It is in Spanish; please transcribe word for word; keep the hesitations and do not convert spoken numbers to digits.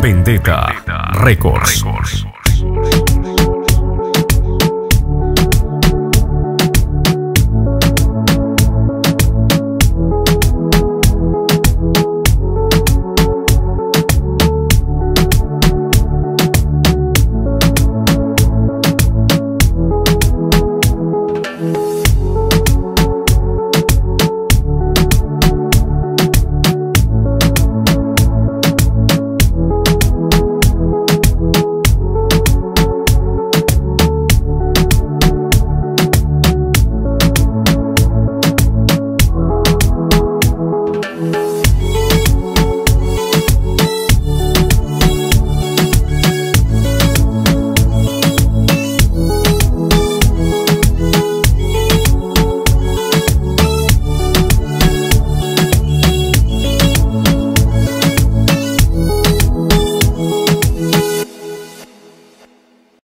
Vendetta Récords.